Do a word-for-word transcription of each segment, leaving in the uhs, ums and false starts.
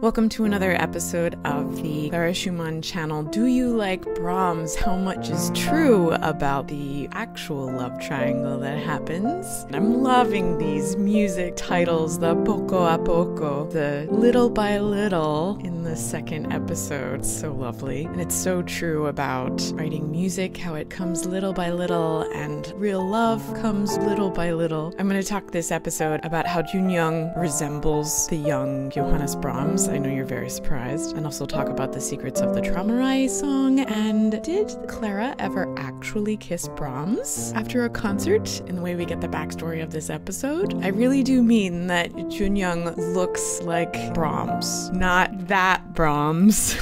Welcome to another episode of the Clara Schumann channel. Do you like Brahms? How much is true about the actual love triangle that happens? I'm loving these music titles, the poco a poco, the little by little in the second episode. It's so lovely. And it's so true about writing music, how it comes little by little and real love comes little by little. I'm going to talk this episode about how Joon-Young resembles the young Johannes Brahms. I know you're very surprised. And also talk about the secrets of the Träumerei song. And did Clara ever actually kiss Brahms after a concert? In the way we get the backstory of this episode, I really do mean that Joon-Young looks like Brahms. Not that Brahms.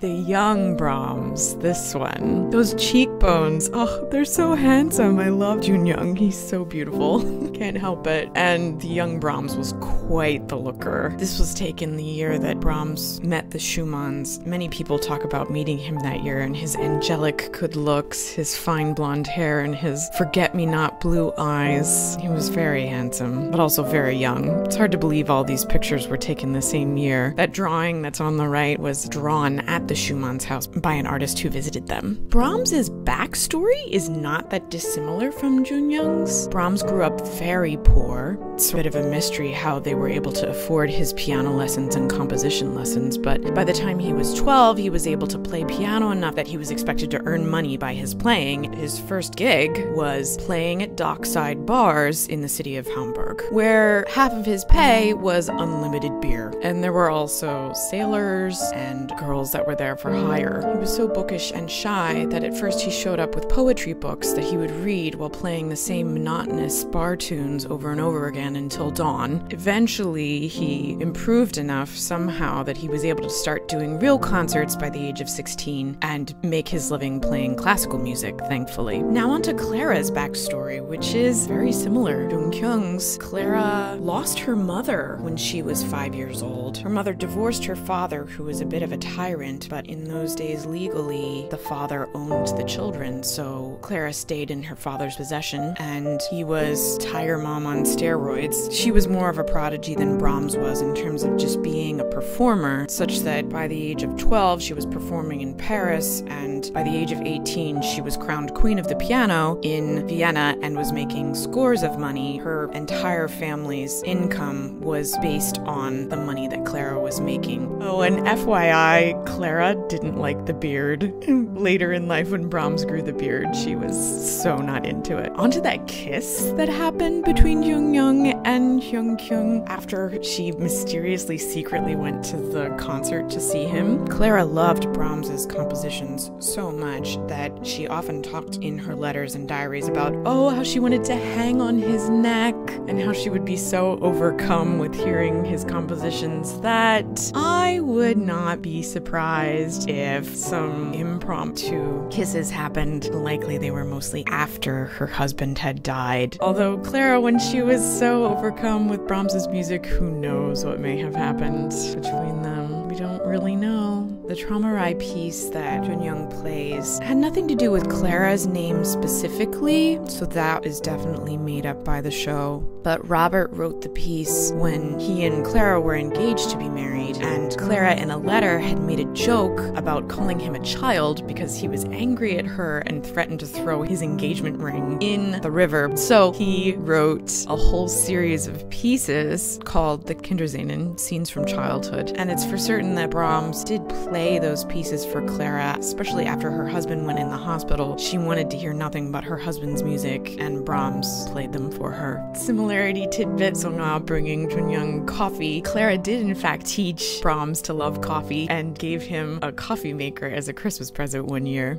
The young Brahms. This one. Those cheekbones. Oh, they're so handsome. I love Joon-Young. He's so beautiful. Can't help it. And the young Brahms was quite the looker. This was taken the year that Brahms met the Schumanns. Many people talk about meeting him that year and his angelic good looks, his fine blonde hair, and his forget-me-not blue eyes. He was very handsome, but also very young. It's hard to believe all these pictures were taken the same year. That drawing that's on the right was drawn at the Schumann's house by an artist who visited them. Brahms's backstory is not that dissimilar from Joon-Young's. Brahms grew up very poor. It's a bit of a mystery how they were able to afford his piano lessons and composition lessons, but by the time he was twelve, he was able to play piano enough that he was expected to earn money by his playing. His first gig was playing at dockside bars in the city of Hamburg, where half of his pay was unlimited beer. And there were also sailors and girls that were there for hire. He was so bookish and shy that at first he showed up with poetry books that he would read while playing the same monotonous bar tunes over and over again until dawn. Eventually, he improved enough somehow that he was able to start doing real concerts by the age of sixteen and make his living playing classical music, thankfully. Now on to Clara's backstory, which is very similar. Joon-Young's Clara lost her mother when she was five years old. Her mother divorced her father, who was a bit of a tyrant, but in those days legally, the father owned the children, so Clara stayed in her father's possession, and he was tire mom on steroids. She was more of a prodigy than Brahms was in terms of just being a performer, such that by the age of twelve, she was performing in Paris, and by the age of eighteen, she was crowned Queen of the Piano in Vienna and was making scores of money. Her entire family's income was based on the money that Clara was making. Oh, and F Y I, Clara didn't like the beard. Later in life, when Brahms grew the beard, she was so not into it. Onto that kiss that happened between Joon-Young and Joon-Young after she mysteriously secretly went to the concert to see him. Clara loved Brahms's compositions so much that she often talked in her letters and diaries about, oh, how she wanted to hang on his neck and how she would be so overcome with hearing his compositions that I would not be surprised if some impromptu kisses happened. Likely they were mostly after her husband had died. Although Clara, when she was so overcome with Brahms's music, who knows what may have happened between them. We don't really know. The Träumerei piece that Joon-Young plays had nothing to do with Clara's name specifically, so that is definitely made up by the show. But Robert wrote the piece when he and Clara were engaged to be married, and Clara in a letter had made a joke about calling him a child because he was angry at her and threatened to throw his engagement ring in the river. So he wrote a whole series of pieces called the Kinderszenen, Scenes from Childhood, and it's for certain that Brahms did play those pieces for Clara, especially after her husband went in the hospital. She wanted to hear nothing but her husband's music, and Brahms played them for her. Similarity tidbits on uh, bringing Joon-Young coffee. Clara did in fact teach Brahms to love coffee and gave him a coffee maker as a Christmas present one year.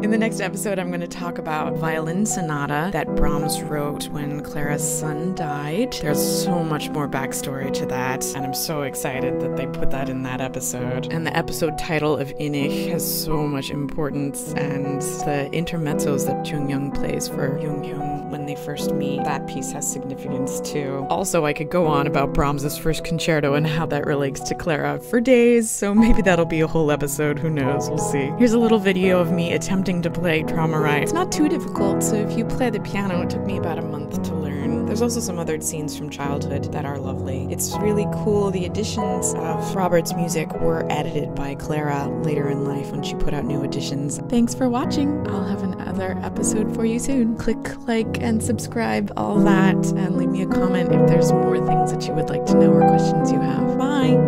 In the next episode, I'm going to talk about violin sonata that Brahms wrote when Clara's son died. There's so much more backstory to that, and I'm so excited that they put that in that episode. And the episode title of Innig has so much importance, and the intermezzos that Joon-Young plays for Joon-Young when they first meet, that piece has significance too. Also, I could go on about Brahms's first concerto and how that relates to Clara for days, so maybe that'll be a whole episode, who knows, we'll see. Here's a little video of me attempting to play Träumerei. It's not too difficult, so if you play the piano, it took me about a month to learn. There's also some other scenes from childhood that are lovely. It's really cool. The editions of Robert's music were edited by Clara later in life when she put out new editions. Thanks for watching. I'll have another episode for you soon. Click like and subscribe, all that, and leave me a comment if there's more things that you would like to know or questions you have. Bye!